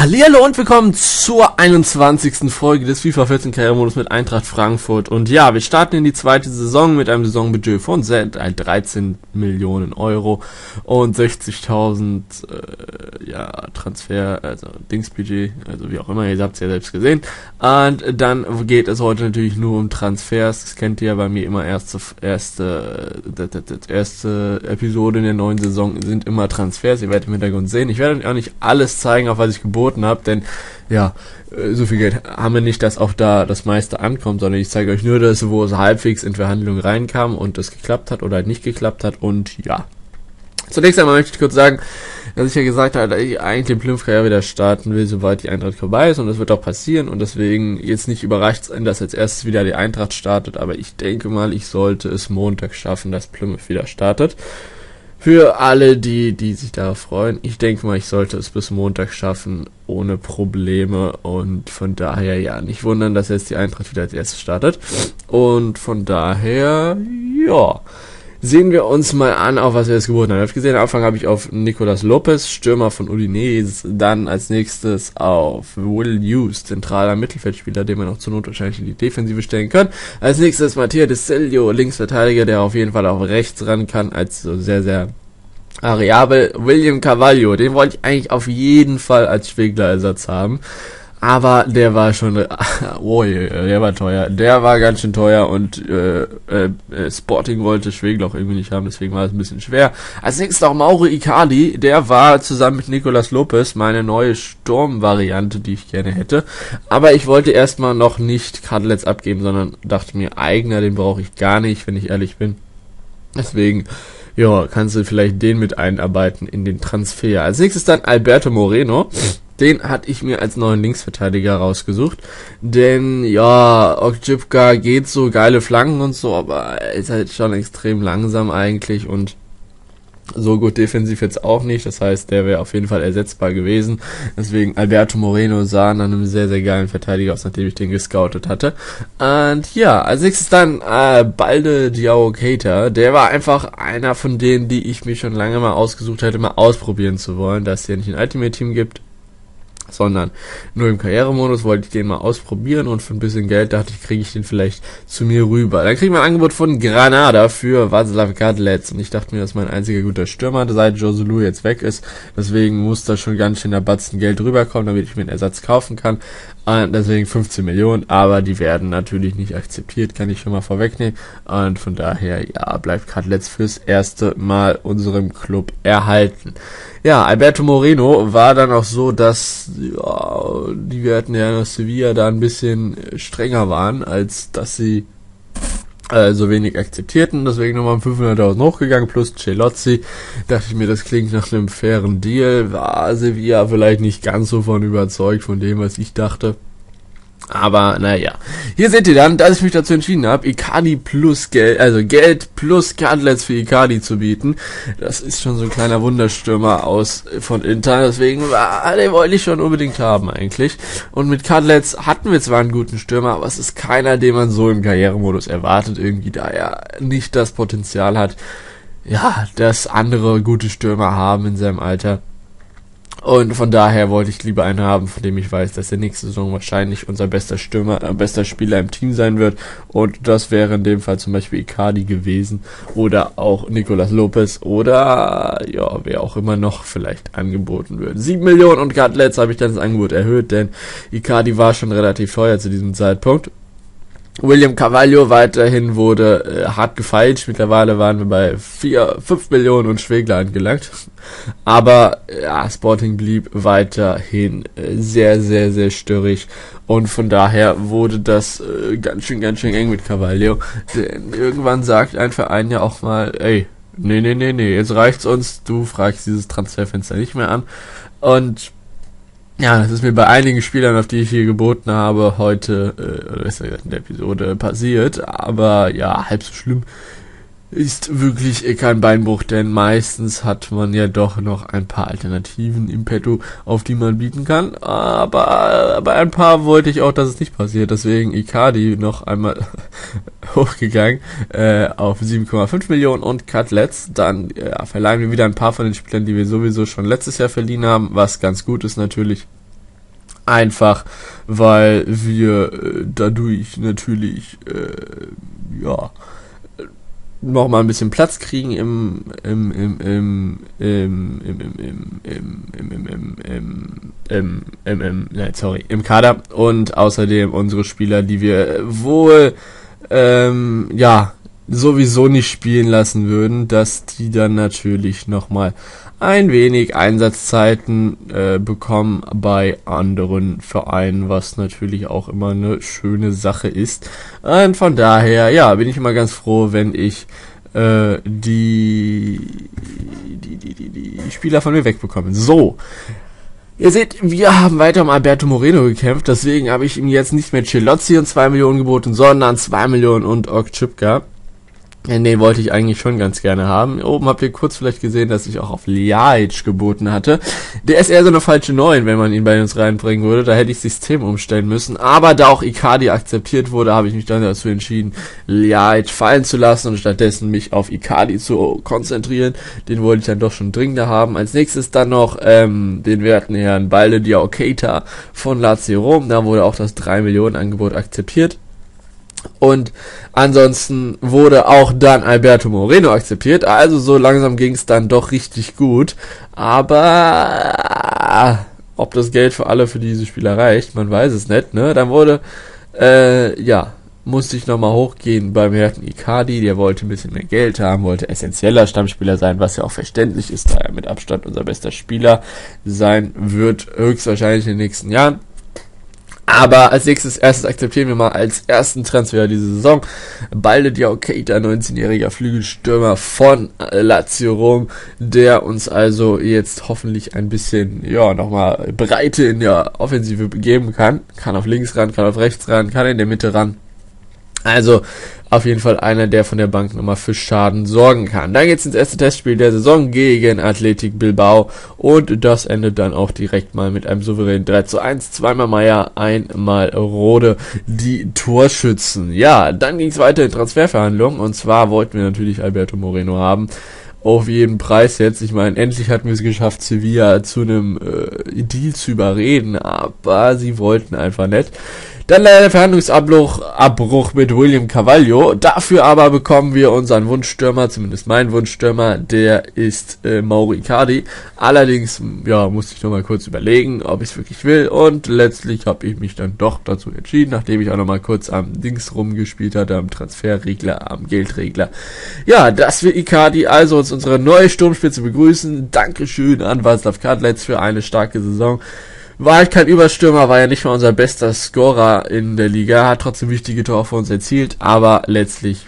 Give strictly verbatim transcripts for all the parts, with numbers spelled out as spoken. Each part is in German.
Hallihallo und willkommen zur einundzwanzigsten Folge des FIFA vierzehn Karrieremodus mit Eintracht Frankfurt. Und ja, wir starten in die zweite Saison mit einem Saisonbudget von dreizehn Millionen Euro und sechzigtausend äh, ja, Transfer, also Dingsbudget, also wie auch immer, ihr habt es ja selbst gesehen. Und dann geht es heute natürlich nur um Transfers, das kennt ihr ja bei mir immer, erste, erste, erste Episode in der neuen Saison sind immer Transfers, ihr werdet im Hintergrund sehen. Ich werde auch nicht alles zeigen, auf was ich geboten habe, denn ja, so viel Geld haben wir nicht, dass auch da das meiste ankommt, sondern ich zeige euch nur das, wo es halbwegs in Verhandlungen reinkam und es geklappt hat oder halt nicht geklappt hat. Und ja, zunächst einmal möchte ich kurz sagen, dass ich ja gesagt habe, dass ich eigentlich den Plymouth-Karriere wieder starten will, sobald die Eintracht vorbei ist, und das wird auch passieren, und deswegen jetzt nicht überrascht sein, dass als erstes wieder die Eintracht startet, aber ich denke mal, ich sollte es Montag schaffen, dass Plymouth wieder startet. Für alle, die, die sich darauf freuen, ich denke mal, ich sollte es bis Montag schaffen, ohne Probleme, und von daher, ja, nicht wundern, dass jetzt die Eintracht wieder als erstes startet, und von daher, ja, sehen wir uns mal an, auf was wir jetzt geboten haben. Ihr habt gesehen, am Anfang habe ich auf Nicolas Lopez, Stürmer von Udinese, dann als nächstes auf Will Hughes, zentraler Mittelfeldspieler, den wir noch zur Not wahrscheinlich in die Defensive stellen können. Als nächstes Mattia De Sciglio, Linksverteidiger, der auf jeden Fall auch rechts ran kann, als so sehr, sehr variabel. William Carvalho, den wollte ich eigentlich auf jeden Fall als Spiegelersatz haben. Aber der war schon, oh, der war teuer, der war ganz schön teuer, und äh, äh, Sporting wollte Schwegel auch irgendwie nicht haben, deswegen war es ein bisschen schwer. Als nächstes auch Mauro Icardi, der war zusammen mit Nicolas Lopez meine neue Sturmvariante, die ich gerne hätte. Aber ich wollte erstmal noch nicht Kadlec abgeben, sondern dachte mir, eigener, den brauche ich gar nicht, wenn ich ehrlich bin. Deswegen, ja, kannst du vielleicht den mit einarbeiten in den Transfer. Als nächstes dann Alberto Moreno. Den hatte ich mir als neuen Linksverteidiger rausgesucht, denn ja, Oczipka geht so, geile Flanken und so, aber ist halt schon extrem langsam eigentlich und so gut defensiv jetzt auch nicht, das heißt, der wäre auf jeden Fall ersetzbar gewesen, deswegen Alberto Moreno sah nach einem sehr, sehr geilen Verteidiger aus, nachdem ich den gescoutet hatte. Und ja, als nächstes dann äh, Baldé Diao Keita, der war einfach einer von denen, die ich mir schon lange mal ausgesucht hätte, mal ausprobieren zu wollen, dass es hier nicht ein Ultimate-Team gibt, sondern nur im Karrieremodus, wollte ich den mal ausprobieren, und für ein bisschen Geld dachte ich, kriege ich den vielleicht zu mir rüber. Dann kriegen wir ein Angebot von Granada für Václav Kadlec, und ich dachte mir, das ist mein einziger guter Stürmer, seit Joselu jetzt weg ist, deswegen muss da schon ganz schön der Batzen Geld rüberkommen, damit ich mir einen Ersatz kaufen kann, und deswegen fünfzehn Millionen, aber die werden natürlich nicht akzeptiert, kann ich schon mal vorwegnehmen, und von daher, ja, bleibt Kadlec fürs erste Mal unserem Club erhalten. Ja, Alberto Moreno war dann auch so, dass ja, die Werten der Sevilla da ein bisschen strenger waren, als dass sie äh, so wenig akzeptierten. Deswegen nochmal um fünfhunderttausend hochgegangen, plus Celozzi. Dachte ich mir, das klingt nach einem fairen Deal. War Sevilla vielleicht nicht ganz so von überzeugt, von dem, was ich dachte. Aber naja, hier seht ihr dann, dass ich mich dazu entschieden habe, Icardi plus Geld, also Geld plus Kadlec für Icardi zu bieten. Das ist schon so ein kleiner Wunderstürmer aus von Inter, deswegen ah, den wollte ich schon unbedingt haben eigentlich. Und mit Kadlec hatten wir zwar einen guten Stürmer, aber es ist keiner, den man so im Karrieremodus erwartet irgendwie, da er nicht das Potenzial hat, ja, dass andere gute Stürmer haben in seinem Alter. Und von daher wollte ich lieber einen haben, von dem ich weiß, dass der nächste Saison wahrscheinlich unser bester Stürmer, äh, bester Spieler im Team sein wird. Und das wäre in dem Fall zum Beispiel Icardi gewesen oder auch Nicolas Lopez oder ja, wer auch immer noch vielleicht angeboten wird. sieben Millionen und Kadlec habe ich dann das Angebot erhöht, denn Icardi war schon relativ teuer zu diesem Zeitpunkt. William Carvalho weiterhin wurde äh, hart gefeilscht, mittlerweile waren wir bei vier, fünf Millionen und Schwegler angelangt, aber ja, Sporting blieb weiterhin äh, sehr, sehr, sehr störrig, und von daher wurde das äh, ganz schön, ganz schön eng mit Carvalho, denn irgendwann sagt ein Verein ja auch mal, ey, nee, nee, nee, nee, jetzt reicht's uns, du fragst dieses Transferfenster nicht mehr an, und ja, das ist mir bei einigen Spielern, auf die ich hier geboten habe, heute, äh, oder besser gesagt in der Episode, passiert. Aber ja, halb so schlimm ist wirklich kein Beinbruch, denn meistens hat man ja doch noch ein paar Alternativen im Petto, auf die man bieten kann. Aber bei ein paar wollte ich auch, dass es nicht passiert. Deswegen Icardi noch einmal hochgegangen äh, auf sieben Komma fünf Millionen und Kadlec. Dann äh, verleihen wir wieder ein paar von den Spielern, die wir sowieso schon letztes Jahr verliehen haben, was ganz gut ist natürlich. Einfach, weil wir äh, dadurch natürlich äh, ja nochmal ein bisschen Platz kriegen im im im im im im im im im im im im im im nein, sorry, im Kader, und außerdem unsere Spieler, die wir wohl ähm, ja sowieso nicht spielen lassen würden, dass die dann natürlich nochmal ein wenig Einsatzzeiten äh, bekommen bei anderen Vereinen, was natürlich auch immer eine schöne Sache ist. Und von daher, ja, bin ich immer ganz froh, wenn ich äh, die, die, die, die, die Spieler von mir wegbekomme. So, ihr seht, wir haben weiter um Alberto Moreno gekämpft, deswegen habe ich ihm jetzt nicht mehr Celozzi und zwei Millionen geboten, sondern zwei Millionen und Oczipka. Den wollte ich eigentlich schon ganz gerne haben. Oben habt ihr kurz vielleicht gesehen, dass ich auch auf Ljajić geboten hatte. Der ist eher so eine falsche neun, wenn man ihn bei uns reinbringen würde. Da hätte ich das System umstellen müssen. Aber da auch Icardi akzeptiert wurde, habe ich mich dann dazu entschieden, Ljajić fallen zu lassen und stattdessen mich auf Icardi zu konzentrieren. Den wollte ich dann doch schon dringender haben. Als nächstes dann noch ähm, den werten Herrn Baldé Diao Keita von Lazio Rom. Da wurde auch das drei Millionen Angebot akzeptiert. Und ansonsten wurde auch dann Alberto Moreno akzeptiert, also so langsam ging es dann doch richtig gut, aber ob das Geld für alle für diese Spieler reicht, man weiß es nicht, ne? Dann wurde, äh, ja, musste ich nochmal hochgehen beim Herrn Icardi, der wollte ein bisschen mehr Geld haben, wollte essentieller Stammspieler sein, was ja auch verständlich ist, da er mit Abstand unser bester Spieler sein wird, höchstwahrscheinlich in den nächsten Jahren. Aber als nächstes, erstes akzeptieren wir mal als ersten Transfer diese Saison Baldé Diao Keita, neunzehnjähriger Flügelstürmer von Lazio Rom, der uns also jetzt hoffentlich ein bisschen, ja, nochmal Breite in der Offensive geben kann. Kann auf links ran, kann auf rechts ran, kann in der Mitte ran. Also auf jeden Fall einer, der von der Bank nochmal für Schaden sorgen kann. Dann geht's ins erste Testspiel der Saison gegen Athletic Bilbao und das endet dann auch direkt mal mit einem souveränen drei zu eins. Zweimal Meier, einmal Rode, die Torschützen. Ja, dann ging's weiter in Transferverhandlungen und zwar wollten wir natürlich Alberto Moreno haben. Auf jeden Preis jetzt. Ich meine, endlich hatten wir es geschafft, Sevilla zu einem äh, Deal zu überreden, aber sie wollten einfach nicht. Dann leider der Verhandlungsabbruch Abbruch mit William Carvalho. Dafür aber bekommen wir unseren Wunschstürmer, zumindest meinen Wunschstürmer, der ist äh, Mauro Icardi. Allerdings, ja, musste ich nochmal kurz überlegen, ob ich es wirklich will. Und letztlich habe ich mich dann doch dazu entschieden, nachdem ich auch nochmal kurz am Dings rumgespielt hatte, am Transferregler, am Geldregler. Ja, dass wir Icardi also uns unsere neue Sturmspitze begrüßen. Dankeschön an Václav Kadlec für eine starke Saison. War halt kein Überstürmer, war ja nicht mal unser bester Scorer in der Liga, hat trotzdem wichtige Tore für uns erzielt, aber letztlich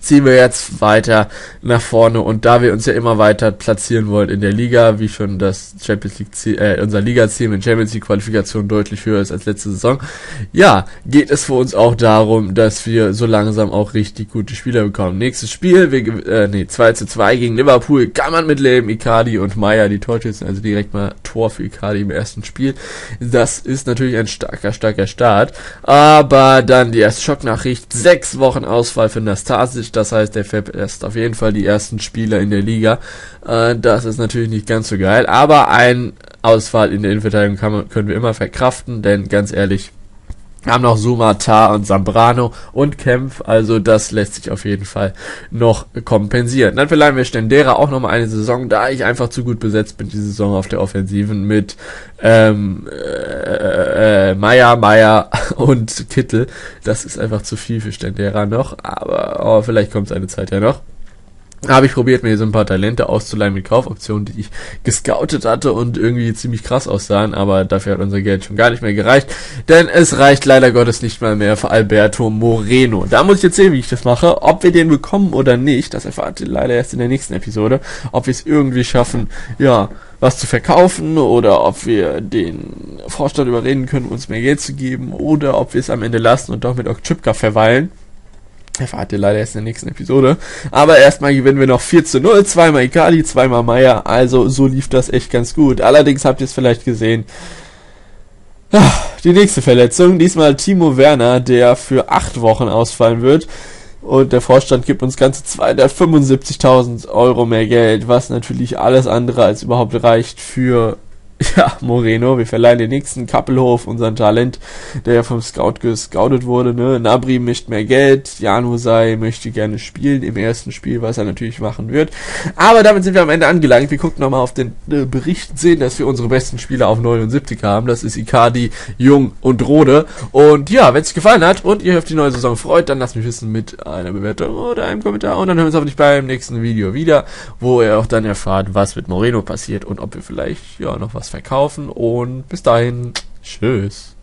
ziehen wir jetzt weiter nach vorne und da wir uns ja immer weiter platzieren wollen in der Liga, wie schon das Champions League Ziel, äh, unser Liga-Ziel mit Champions League Qualifikation deutlich höher ist als letzte Saison, ja, geht es für uns auch darum, dass wir so langsam auch richtig gute Spieler bekommen. Nächstes Spiel, wir, äh, nee, zwei zu zwei gegen Liverpool, kann man mitleben, Icardi und Meier, die Torschützen, also direkt mal Tor für Icardi im ersten Spiel. Das ist natürlich ein starker, starker Start, aber dann die erste Schocknachricht, sechs Wochen Ausfall für Nastasi. Das heißt, er verpasst auf jeden Fall die ersten Spieler in der Liga. Äh, das ist natürlich nicht ganz so geil, aber ein Ausfall in der Innenverteidigung kann man, können wir immer verkraften, denn ganz ehrlich, haben noch Zuma, Tar und Zambrano und Kempf, also das lässt sich auf jeden Fall noch kompensieren. Dann verleihen wir Stendera auch nochmal eine Saison, da ich einfach zu gut besetzt bin, die Saison auf der Offensiven mit ähm, äh, äh, Meier, Meier und Kittel. Das ist einfach zu viel für Stendera noch, aber oh, vielleicht kommt es eine Zeit ja noch. Habe ich probiert, mir so ein paar Talente auszuleihen mit Kaufoptionen, die ich gescoutet hatte und irgendwie ziemlich krass aussahen, aber dafür hat unser Geld schon gar nicht mehr gereicht, denn es reicht leider Gottes nicht mal mehr für Alberto Moreno. Da muss ich jetzt sehen, wie ich das mache, ob wir den bekommen oder nicht, das erfahrt ihr leider erst in der nächsten Episode, ob wir es irgendwie schaffen, ja, was zu verkaufen oder ob wir den Vorstand überreden können, uns mehr Geld zu geben oder ob wir es am Ende lassen und doch mit Oczipka verweilen. Erfahrt ihr leider erst in der nächsten Episode. Aber erstmal gewinnen wir noch vier zu null. Zweimal Icardi, zweimal Meier. Also so lief das echt ganz gut. Allerdings habt ihr es vielleicht gesehen. Die nächste Verletzung. Diesmal Timo Werner, der für acht Wochen ausfallen wird. Und der Vorstand gibt uns ganze zweihundertfünfundsiebzigtausend Euro mehr Geld. Was natürlich alles andere als überhaupt reicht für Tja, Moreno, wir verleihen den nächsten Kappelhof, unseren Talent, der ja vom Scout gescoutet wurde, ne? Nabri möchte mehr Geld, Jan Husay möchte gerne spielen im ersten Spiel, was er natürlich machen wird. Aber damit sind wir am Ende angelangt. Wir gucken nochmal auf den äh, Bericht, sehen, dass wir unsere besten Spieler auf neunundsiebzig haben. Das ist Icardi, Jung und Rode. Und ja, wenn es euch gefallen hat und ihr auf die neue Saison freut, dann lasst mich wissen mit einer Bewertung oder einem Kommentar. Und dann hören wir uns hoffentlich beim nächsten Video wieder, wo ihr auch dann erfahrt, was mit Moreno passiert und ob wir vielleicht ja noch was verkaufen. Und bis dahin, tschüss.